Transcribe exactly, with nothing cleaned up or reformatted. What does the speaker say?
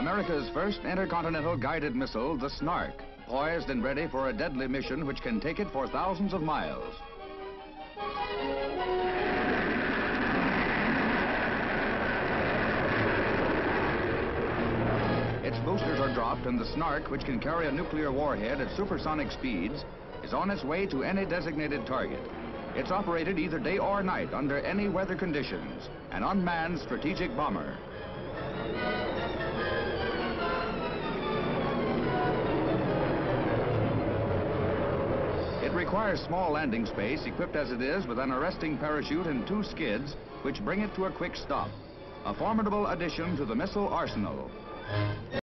America's first intercontinental guided missile, the SNARK, poised and ready for a deadly mission which can take it for thousands of miles. Its boosters are dropped and the SNARK, which can carry a nuclear warhead at supersonic speeds, is on its way to any designated target. It's operated either day or night under any weather conditions, an unmanned strategic bomber. It requires small landing space, equipped as it is with an arresting parachute and two skids, which bring it to a quick stop. A formidable addition to the missile arsenal.